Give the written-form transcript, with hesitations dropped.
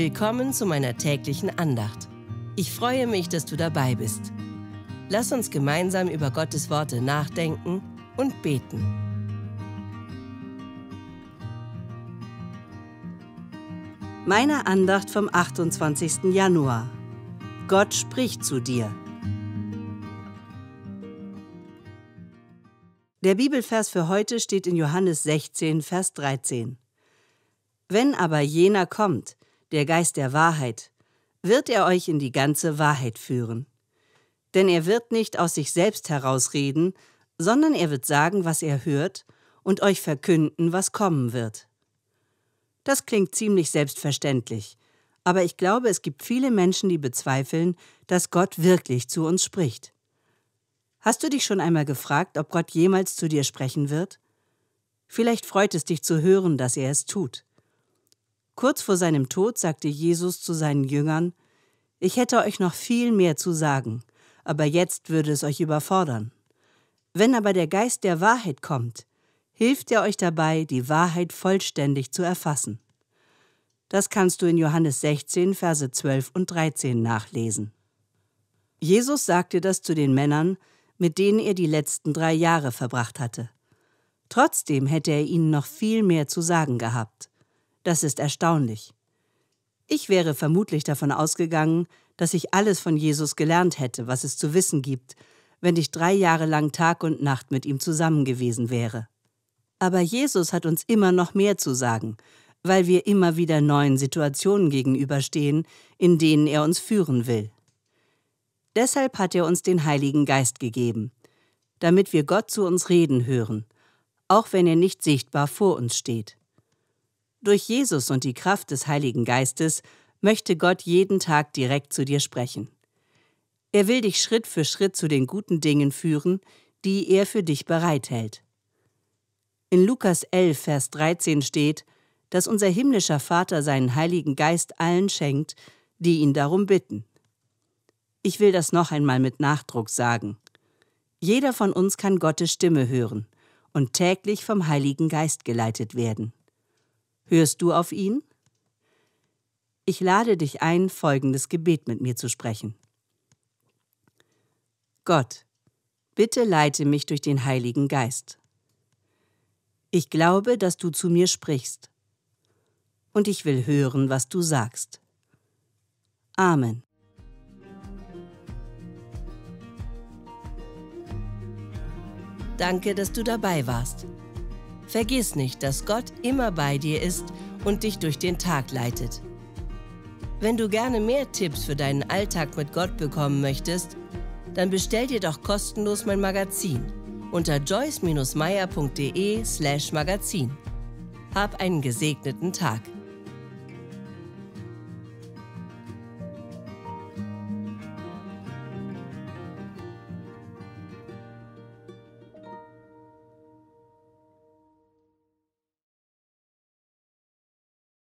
Willkommen zu meiner täglichen Andacht. Ich freue mich, dass du dabei bist. Lass uns gemeinsam über Gottes Worte nachdenken und beten. Meine Andacht vom 28. Januar. Gott spricht zu dir. Der Bibelvers für heute steht in Johannes 16, Vers 13. Wenn aber jener kommt, der Geist der Wahrheit, wird er euch in die ganze Wahrheit führen. Denn er wird nicht aus sich selbst herausreden, sondern er wird sagen, was er hört, und euch verkünden, was kommen wird. Das klingt ziemlich selbstverständlich, aber ich glaube, es gibt viele Menschen, die bezweifeln, dass Gott wirklich zu uns spricht. Hast du dich schon einmal gefragt, ob Gott jemals zu dir sprechen wird? Vielleicht freut es dich zu hören, dass er es tut. Kurz vor seinem Tod sagte Jesus zu seinen Jüngern: Ich hätte euch noch viel mehr zu sagen, aber jetzt würde es euch überfordern. Wenn aber der Geist der Wahrheit kommt, hilft er euch dabei, die Wahrheit vollständig zu erfassen. Das kannst du in Johannes 16, Verse 12 und 13 nachlesen. Jesus sagte das zu den Männern, mit denen er die letzten 3 Jahre verbracht hatte. Trotzdem hätte er ihnen noch viel mehr zu sagen gehabt. Das ist erstaunlich. Ich wäre vermutlich davon ausgegangen, dass ich alles von Jesus gelernt hätte, was es zu wissen gibt, wenn ich 3 Jahre lang Tag und Nacht mit ihm zusammen gewesen wäre. Aber Jesus hat uns immer noch mehr zu sagen, weil wir immer wieder neuen Situationen gegenüberstehen, in denen er uns führen will. Deshalb hat er uns den Heiligen Geist gegeben, damit wir Gott zu uns reden hören, auch wenn er nicht sichtbar vor uns steht. Durch Jesus und die Kraft des Heiligen Geistes möchte Gott jeden Tag direkt zu dir sprechen. Er will dich Schritt für Schritt zu den guten Dingen führen, die er für dich bereithält. In Lukas 11, Vers 13 steht, dass unser himmlischer Vater seinen Heiligen Geist allen schenkt, die ihn darum bitten. Ich will das noch einmal mit Nachdruck sagen. Jeder von uns kann Gottes Stimme hören und täglich vom Heiligen Geist geleitet werden. Hörst du auf ihn? Ich lade dich ein, folgendes Gebet mit mir zu sprechen. Gott, bitte leite mich durch den Heiligen Geist. Ich glaube, dass du zu mir sprichst. Und ich will hören, was du sagst. Amen. Danke, dass du dabei warst. Vergiss nicht, dass Gott immer bei dir ist und dich durch den Tag leitet. Wenn du gerne mehr Tipps für deinen Alltag mit Gott bekommen möchtest, dann bestell dir doch kostenlos mein Magazin unter joyce-meyer.de/magazin. Hab einen gesegneten Tag.